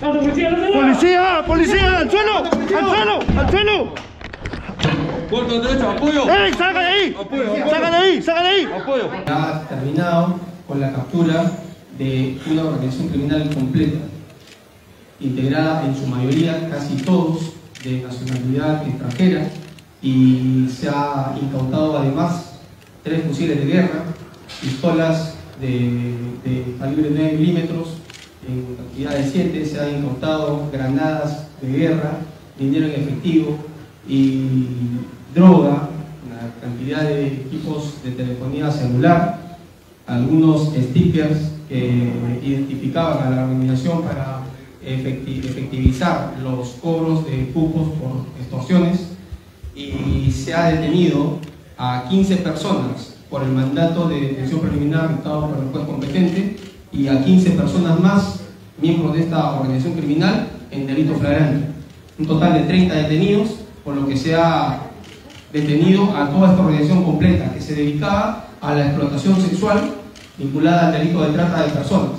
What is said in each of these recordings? ¡Policía! ¡Policía! ¡Al suelo! ¡Al suelo! ¡Al suelo! ¡Corto derecho! ¡Apoyo! ¡Ey! ¡Saca de ahí! ¡Saca de ahí! ¡Saca de ahí! ¡Apoyo! Ha terminado con la captura de una organización criminal completa, integrada en su mayoría, casi todos, de nacionalidad extranjera, y se ha incautado además 3 fusiles de guerra, pistolas de calibre 9 milímetros en cantidad de 7, se han incautado granadas de guerra, dinero en efectivo y droga, una cantidad de equipos de telefonía celular, algunos stickers que identificaban a la organización para efectivizar los cobros de cupos por extorsiones, y se ha detenido a 15 personas por el mandato de detención preliminar dictado por el juez competente, y a 15 personas más, miembros de esta organización criminal, en delito flagrante. Un total de 30 detenidos, por lo que se ha detenido a toda esta organización completa que se dedicaba a la explotación sexual vinculada al delito de trata de personas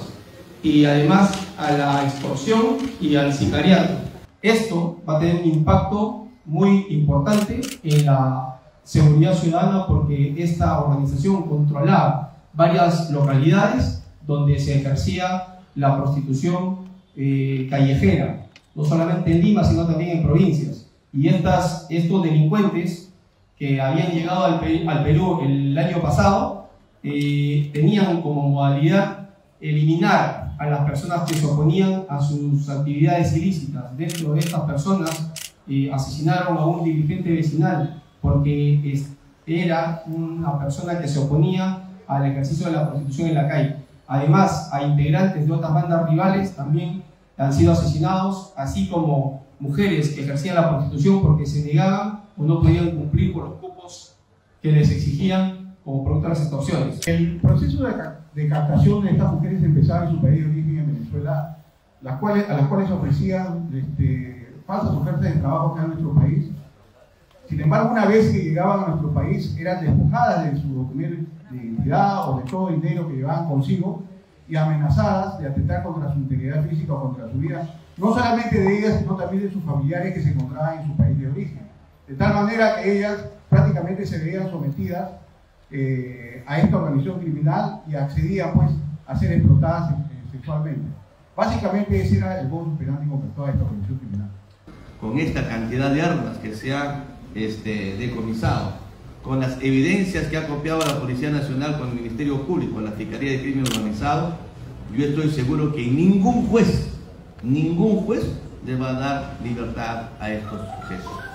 y además a la extorsión y al sicariato. Esto va a tener un impacto muy importante en la seguridad ciudadana, porque esta organización controlaba varias localidades donde se ejercía la prostitución callejera, no solamente en Lima, sino también en provincias. Y estos delincuentes que habían llegado al Perú el año pasado tenían como modalidad eliminar a las personas que se oponían a sus actividades ilícitas. Dentro de estas personas asesinaron a un dirigente vecinal porque era una persona que se oponía al ejercicio de la prostitución en la calle. Además, a integrantes de otras bandas rivales también han sido asesinados, así como mujeres que ejercían la prostitución porque se negaban o no podían cumplir con los cupos que les exigían como producto de las extorsiones. El proceso de captación de estas mujeres empezaba en su país de origen, en Venezuela, a las cuales ofrecían falsas ofertas de trabajo acá en nuestro país. Sin embargo, una vez que llegaban a nuestro país, eran despojadas de su documento de identidad o de todo el dinero que llevaban consigo y amenazadas de atentar contra su integridad física o contra su vida, no solamente de ellas, sino también de sus familiares que se encontraban en su país de origen. De tal manera que ellas prácticamente se veían sometidas a esta organización criminal y accedían, pues, a ser explotadas sexualmente. Básicamente ese era el modus operandi con toda esta organización criminal. Con esta cantidad de armas que se han decomisado, con las evidencias que ha copiado la Policía Nacional con el Ministerio Público, con la Fiscalía de Crimen Organizado, yo estoy seguro que ningún juez les va a dar libertad a estos sujetos.